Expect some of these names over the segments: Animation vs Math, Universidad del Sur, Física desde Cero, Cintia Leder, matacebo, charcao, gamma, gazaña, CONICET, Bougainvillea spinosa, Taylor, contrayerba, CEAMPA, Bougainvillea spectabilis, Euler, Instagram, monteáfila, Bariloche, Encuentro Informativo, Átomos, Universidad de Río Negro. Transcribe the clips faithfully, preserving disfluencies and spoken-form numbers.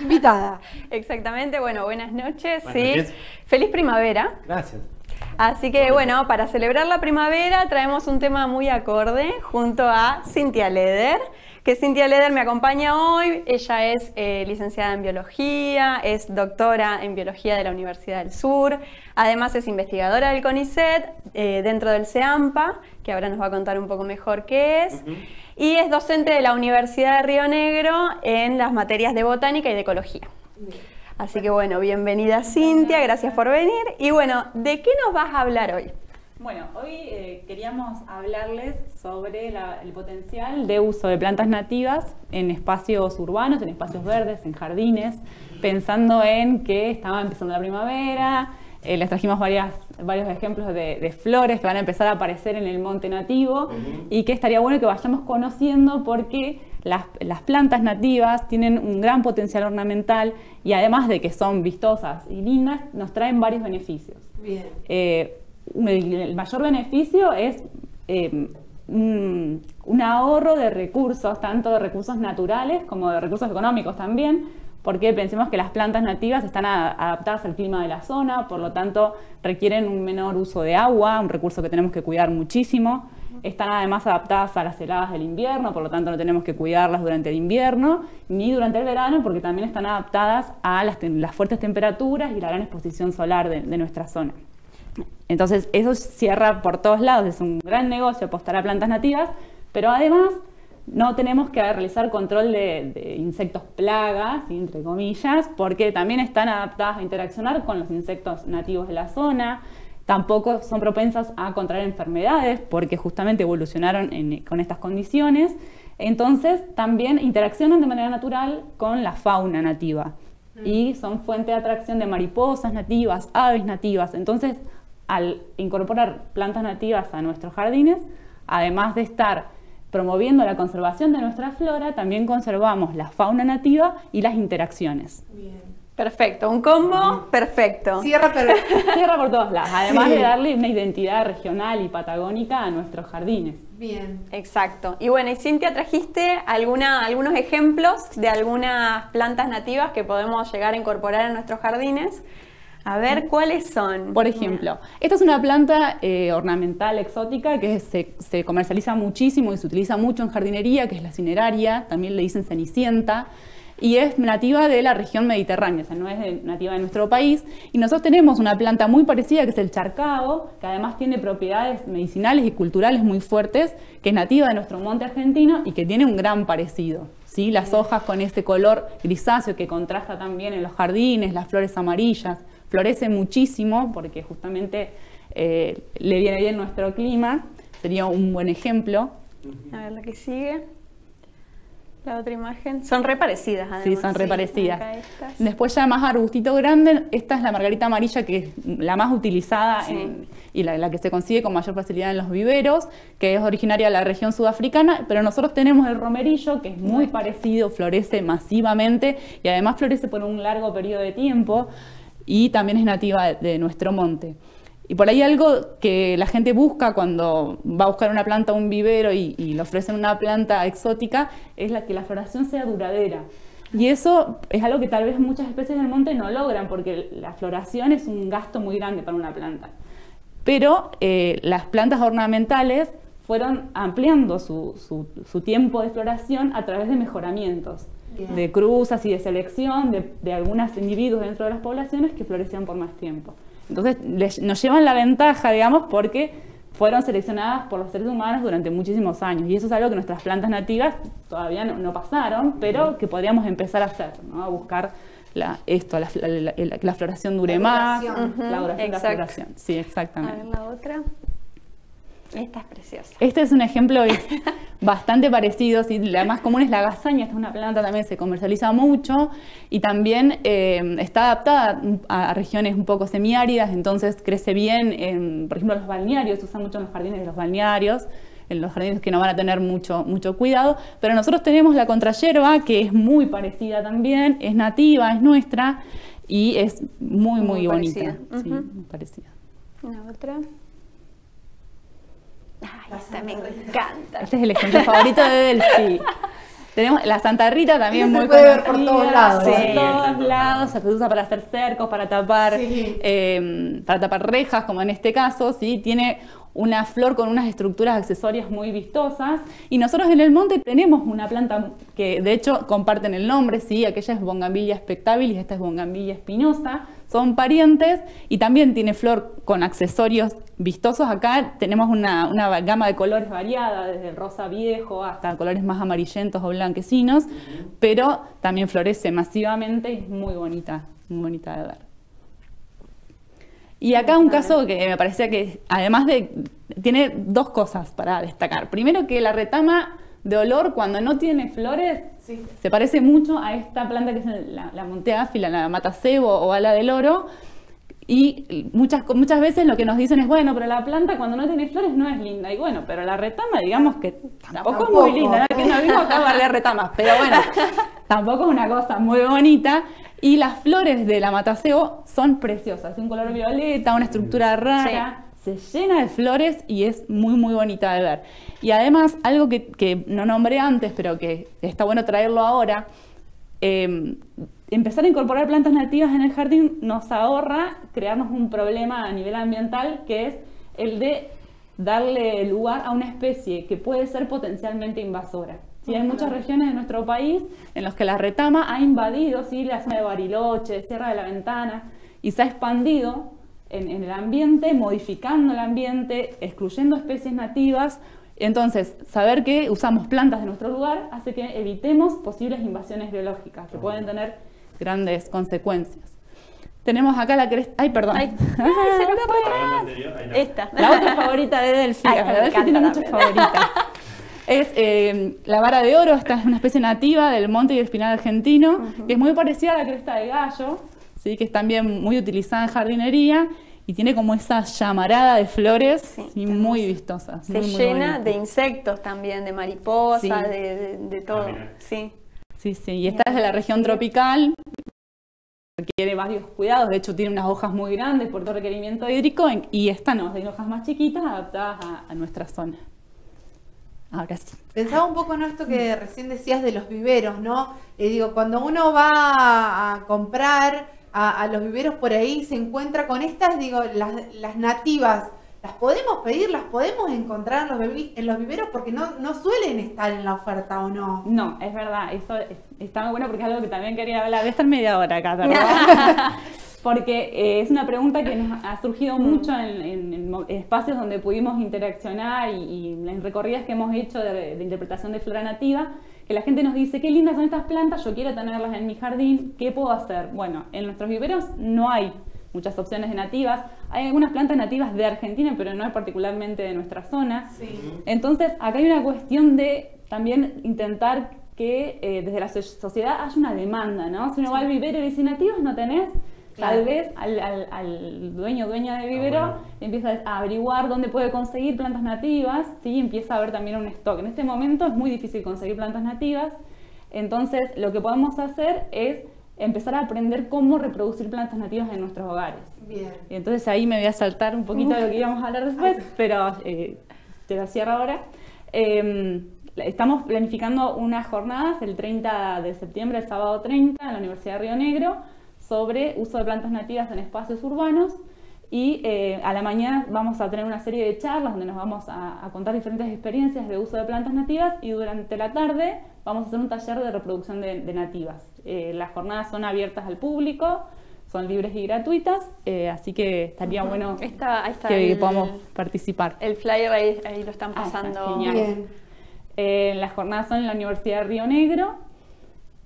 Invitada. Exactamente, bueno, buenas noches. Buenas sí. noches. Feliz primavera. Gracias. Así que Gracias. bueno, para celebrar la primavera traemos un tema muy acorde junto a Cintia Leder, que Cintia Leder me acompaña hoy. Ella es eh, licenciada en Biología, es doctora en Biología de la Universidad del Sur, además es investigadora del CONICET eh, dentro del CEAMPA, que ahora nos va a contar un poco mejor qué es, uh-huh. y es docente de la Universidad de Río Negro en las materias de Botánica y de Ecología. Así que bueno, bienvenida Cintia, gracias por venir. Y bueno, ¿de qué nos vas a hablar hoy? Bueno, hoy eh, queríamos hablarles sobre la, el potencial de uso de plantas nativas en espacios urbanos, en espacios verdes, en jardines, pensando en que estaba empezando la primavera. Eh, les trajimos varias, varios ejemplos de, de flores que van a empezar a aparecer en el monte nativo, uh-huh. y que estaría bueno que vayamos conociendo porque las, las plantas nativas tienen un gran potencial ornamental y además de que son vistosas y lindas, nos traen varios beneficios. Bien. Eh, el, el mayor beneficio es eh, un, un ahorro de recursos, tanto de recursos naturales como de recursos económicos también, porque pensemos que las plantas nativas están adaptadas al clima de la zona, por lo tanto requieren un menor uso de agua, un recurso que tenemos que cuidar muchísimo. Están además adaptadas a las heladas del invierno, por lo tanto no tenemos que cuidarlas durante el invierno ni durante el verano, porque también están adaptadas a las, las fuertes temperaturas y la gran exposición solar de, de nuestra zona. Entonces eso cierra por todos lados, es un gran negocio apostar a plantas nativas, pero además no tenemos que realizar control de, de insectos plagas, entre comillas, porque también están adaptadas a interaccionar con los insectos nativos de la zona. Tampoco son propensas a contraer enfermedades porque justamente evolucionaron en, con estas condiciones. Entonces también interaccionan de manera natural con la fauna nativa y son fuente de atracción de mariposas nativas, aves nativas. Entonces, al incorporar plantas nativas a nuestros jardines, además de estar promoviendo la conservación de nuestra flora, también conservamos la fauna nativa y las interacciones. Bien. Perfecto, un combo perfecto. Cierra, pero... Cierra por todos lados, además sí. de darle una identidad regional y patagónica a nuestros jardines. Bien. Exacto. Y bueno, y Cintia, trajiste alguna, algunos ejemplos de algunas plantas nativas que podemos llegar a incorporar en nuestros jardines. A ver, ¿cuáles son? Por ejemplo, esta es una planta eh, ornamental exótica que se, se comercializa muchísimo y se utiliza mucho en jardinería, que es la cineraria, también le dicen cenicienta, y es nativa de la región mediterránea, o sea, no es de, nativa de nuestro país. Y nosotros tenemos una planta muy parecida que es el charcao, que además tiene propiedades medicinales y culturales muy fuertes, que es nativa de nuestro monte argentino y que tiene un gran parecido. ¿Sí? Las hojas con ese color grisáceo que contrasta también en los jardines, las flores amarillas. Florece muchísimo porque justamente eh, le viene bien nuestro clima. Sería un buen ejemplo. A ver la que sigue. La otra imagen. Son re parecidas, además. Sí, son re parecidas. Sí, después ya más arbustito grande. Esta es la margarita amarilla, que es la más utilizada sí. en, y la, la que se consigue con mayor facilidad en los viveros, que es originaria de la región sudafricana. Pero nosotros tenemos el romerillo, que es muy parecido, florece masivamente y además florece por un largo periodo de tiempo. Y también es nativa de nuestro monte. Y por ahí algo que la gente busca cuando va a buscar una planta a un vivero y, y le ofrecen una planta exótica es la que la floración sea duradera. Y eso es algo que tal vez muchas especies del monte no logran porque la floración es un gasto muy grande para una planta. Pero eh, las plantas ornamentales fueron ampliando su, su, su tiempo de floración a través de mejoramientos. Bien. De cruzas y de selección de, de algunos individuos dentro de las poblaciones que florecían por más tiempo. Entonces les, nos llevan la ventaja, digamos, porque fueron seleccionadas por los seres humanos durante muchísimos años y eso es algo que nuestras plantas nativas todavía no, no pasaron, pero que podríamos empezar a hacer, ¿no? A buscar la, esto, la, la, la, la floración dure más, la duración, uh-huh. la duración de la floración. Sí, exactamente. A ver la otra. Esta es preciosa. Este es un ejemplo bastante parecido. Sí, la más común es la gazaña. Esta es una planta también se comercializa mucho y también eh, está adaptada a, a regiones un poco semiáridas. Entonces crece bien, en, por ejemplo, los balnearios. Se usan mucho en los jardines de los balnearios, en los jardines que no van a tener mucho, mucho cuidado. Pero nosotros tenemos la contrayerba, que es muy parecida también. Es nativa, es nuestra y es muy, muy, muy bonita. Parecida. Sí, uh-huh. muy parecida. Una otra. Ay, esta me encanta. Este es el ejemplo favorito de Delphi. Tenemos la Santa Rita también muy conocida. Se puede ver por todos lados. Sí, por todos lados. Se usa para hacer cercos, para tapar, sí. eh, para tapar rejas, como en este caso. ¿Sí? Tiene una flor con unas estructuras accesorias muy vistosas. Y nosotros en el monte tenemos una planta que de hecho comparten el nombre, ¿sí? Aquella es Bougainvillea spectabilis, esta es Bougainvillea spinosa. Son parientes y también tiene flor con accesorios vistosos. Acá tenemos una, una gama de colores variada, desde el rosa viejo hasta colores más amarillentos o blanquecinos, pero también florece masivamente y es muy bonita, muy bonita de ver. Y acá un caso que me parecía que, además de, tiene dos cosas para destacar. Primero, que la retama de olor, cuando no tiene flores, sí, se parece mucho a esta planta que es la, la monteáfila, la matacebo o ala del oro. Y muchas, muchas veces lo que nos dicen es, bueno, pero la planta cuando no tiene flores no es linda. Y bueno, pero la retama, digamos que tampoco, tampoco. es muy linda, ¿no? Que no vimos acá varias retamas, pero bueno, tampoco es una cosa muy bonita. Y las flores de la mataceo son preciosas, un color violeta, una estructura rara, sí, se llena de flores y es muy muy bonita de ver. Y además, algo que, que no nombré antes, pero que está bueno traerlo ahora, eh, empezar a incorporar plantas nativas en el jardín nos ahorra crearnos un problema a nivel ambiental, que es el de darle lugar a una especie que puede ser potencialmente invasora. Sí, hay muchas regiones de nuestro país en las que la retama ha invadido, ¿sí?, la zona de Bariloche, Sierra de la Ventana, y se ha expandido en, en el ambiente, modificando el ambiente, excluyendo especies nativas. Entonces, saber que usamos plantas de nuestro lugar hace que evitemos posibles invasiones biológicas que pueden tener grandes consecuencias. Tenemos acá la cresta. Ay, perdón. Ay, ay, se nos fue. Esta. La otra favorita de Delphi. Delphi tiene muchas favoritas. Es eh, la vara de oro. Esta es una especie nativa del monte y el espinal argentino, uh-huh, que es muy parecida a la cresta de gallo, ¿sí?, que es también muy utilizada en jardinería. Y tiene como esa llamarada de flores, sí, y muy vistosas. Se muy, llena muy de insectos también, de mariposas, sí, de, de, de todo. Ah, sí. Sí, sí, y esta es de la región tropical, requiere varios cuidados, de hecho tiene unas hojas muy grandes por todo requerimiento hídrico, y esta no, tiene hojas más chiquitas adaptadas a, a nuestra zona. Ahora sí. Pensaba un poco en esto que recién decías de los viveros, ¿no? Eh, digo, cuando uno va a comprar a, a los viveros por ahí, se encuentra con estas, digo, las, las nativas. ¿Las podemos pedir? ¿Las podemos encontrar en los, en los viveros? Porque no, no suelen estar en la oferta, ¿o no? No, es verdad. Eso está muy bueno porque es algo que también quería hablar. Voy a estar media hora acá, ¿verdad? Porque eh, es una pregunta que nos ha surgido mucho en, en, en espacios donde pudimos interaccionar y, y en recorridas que hemos hecho de, de interpretación de flora nativa, que la gente nos dice, qué lindas son estas plantas, yo quiero tenerlas en mi jardín, ¿qué puedo hacer? Bueno, en nuestros viveros no hay muchas opciones de nativas. Hay algunas plantas nativas de Argentina, pero no particularmente de nuestra zona. Sí. Entonces, acá hay una cuestión de también intentar que eh, desde la sociedad haya una demanda, ¿no? Si uno, sí, va al vivero y dice, nativas no tenés, claro, tal vez al, al, al dueño o dueña de vivero, ah, bueno, empieza a averiguar dónde puede conseguir plantas nativas, ¿sí? Empieza a haber también un stock. En este momento es muy difícil conseguir plantas nativas, entonces lo que podemos hacer es empezar a aprender cómo reproducir plantas nativas en nuestros hogares. Bien. Y entonces ahí me voy a saltar un poquito, uf, de lo que íbamos a hablar después, pero eh, te lo cierro ahora. Eh, estamos planificando unas jornadas el treinta de septiembre, el sábado treinta, en la Universidad de Río Negro, sobre uso de plantas nativas en espacios urbanos. Y eh, a la mañana vamos a tener una serie de charlas donde nos vamos a, a contar diferentes experiencias de uso de plantas nativas, y durante la tarde vamos a hacer un taller de reproducción de, de nativas. Eh, las jornadas son abiertas al público, son libres y gratuitas, eh, así que estaría, uh-huh, bueno, está, ahí está que el, podamos participar. El flyer ahí, ahí lo están pasando. Ah, está genial. Bien. Eh, las jornadas son en la Universidad de Río Negro.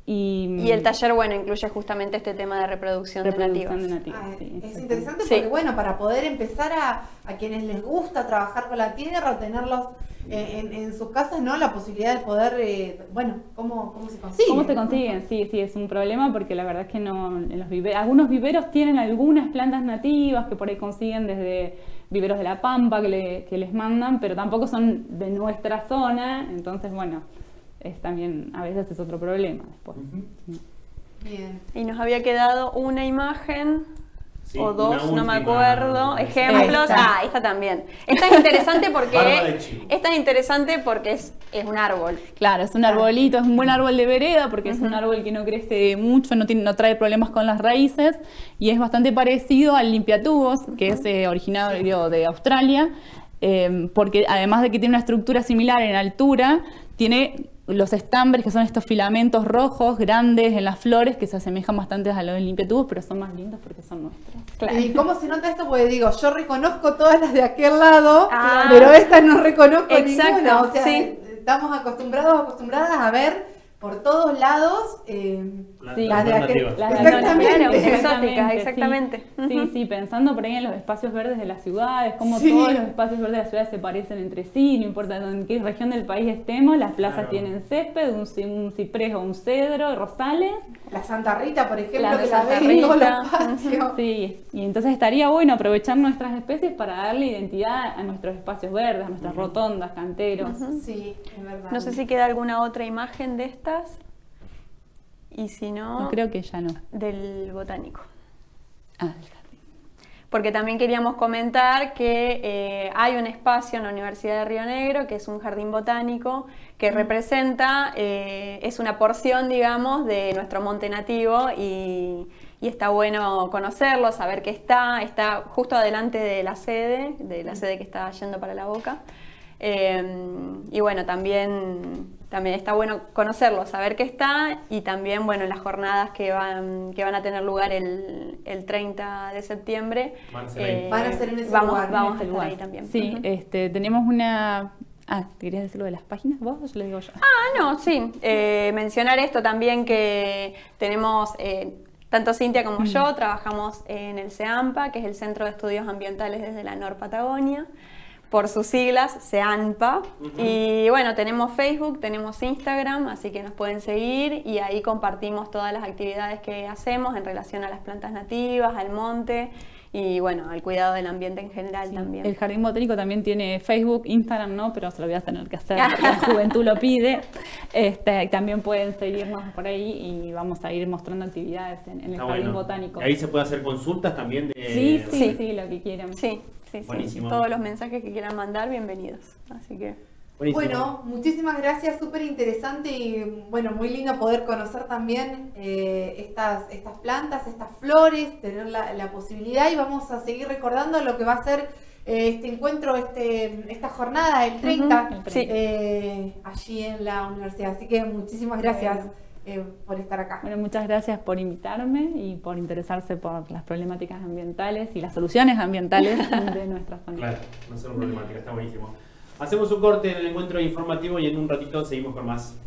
Y, y el taller, bueno, incluye justamente este tema de reproducción, reproducción de nativas. De nativas, ah, sí, es interesante porque, sí, bueno, para poder empezar a, a quienes les gusta trabajar con la tierra, tenerlos eh, en, en sus casas, ¿no? La posibilidad de poder, eh, bueno, ¿cómo, cómo se consiguen? ¿Cómo se consiguen? Sí, sí, es un problema porque la verdad es que no, en los viveros, algunos viveros tienen algunas plantas nativas que por ahí consiguen desde viveros de la Pampa que, le, que les mandan, pero tampoco son de nuestra zona, entonces, bueno, es también, a veces es otro problema después. Uh-huh. Bien. Y nos había quedado una imagen Sí, o dos, no me acuerdo, ejemplos. Esta. Ah, esta también. Esta es interesante porque es tan interesante porque es, es un árbol. Claro, es un arbolito, es un buen árbol de vereda porque uh-huh. es un árbol que no crece mucho, no, tiene, no trae problemas con las raíces y es bastante parecido al limpiatubos, que uh-huh. es eh, originario de Australia, eh, porque además de que tiene una estructura similar en altura, tiene los estambres, que son estos filamentos rojos grandes en las flores, que se asemejan bastante a los del limpiatubos, pero son más lindos porque son nuestros. Claro. ¿Y cómo se nota esto? Porque digo, yo reconozco todas las de aquel lado, ah, pero estas no reconozco exacto, ninguna. O sea, sí. estamos acostumbrados, acostumbradas a ver por todos lados eh, las, sí, las de aquel lado. Exactamente. Claro, exóticas, exactamente. Sí. Uh-huh. sí, sí, pensando por ahí en los espacios verdes de las ciudades, cómo sí. todos los espacios verdes de las ciudades se parecen entre sí, no importa en qué región del país estemos, las plazas claro. tienen césped, un, un ciprés o un cedro, rosales. La Santa Rita, por ejemplo, la que la ves en todos los patios. Sí, y entonces estaría bueno aprovechar nuestras especies para darle identidad a nuestros espacios verdes, a nuestras uh-huh. rotondas, canteros. Uh-huh. Sí, es verdad. No sé si queda alguna otra imagen de esto. Y si no, no, creo que ya no. Del botánico. Ah, del jardín. Porque también queríamos comentar que eh, hay un espacio en la Universidad de Río Negro que es un jardín botánico que representa, eh, es una porción, digamos, de nuestro monte nativo y, y está bueno conocerlo, saber que está, está justo adelante de la sede, de la sede que está yendo para La Boca. Eh, y bueno, también, también está bueno conocerlo, saber que está y también, bueno, las jornadas que van, que van a tener lugar el, el treinta de septiembre van a ser, eh, van a ser en ese vamos, lugar. Vamos en ese a lugar. Ahí también. Sí, uh-huh. este, tenemos una... Ah, ¿te querías decir lo de las páginas vos o yo lo digo yo? Ah, no, sí. Eh, mencionar esto también que tenemos... Eh, Tanto Cintia como uh-huh. yo trabajamos en el CEAMPA, que es el Centro de Estudios Ambientales desde la Nor Patagonia, por sus siglas, CEAMPA. Uh-huh. Y bueno, tenemos Facebook, tenemos Instagram, así que nos pueden seguir y ahí compartimos todas las actividades que hacemos en relación a las plantas nativas, al monte y bueno, al cuidado del ambiente en general sí. también. El Jardín Botánico también tiene Facebook, Instagram no, pero se lo voy a tener que hacer porque la juventud lo pide. Este, también pueden seguirnos por ahí y vamos a ir mostrando actividades en, en el ah, Jardín bueno. Botánico. Ahí se puede hacer consultas también. De... Sí, sí, sí, sí, lo que quieran. Sí. Sí, sí, todos los mensajes que quieran mandar, bienvenidos. Así que buenísimo. Bueno, muchísimas gracias, súper interesante y bueno, muy lindo poder conocer también eh, estas, estas plantas, estas flores, tener la, la posibilidad y vamos a seguir recordando lo que va a ser eh, este encuentro, este, esta jornada del treinta, uh-huh, el treinta. Eh, allí en la universidad. Así que muchísimas gracias. Bueno. Eh, por estar acá. Bueno, muchas gracias por invitarme y por interesarse por las problemáticas ambientales y las soluciones ambientales de nuestras familias. Claro, no son problemáticas, está buenísimo. Hacemos un corte en el encuentro informativo y en un ratito seguimos con más.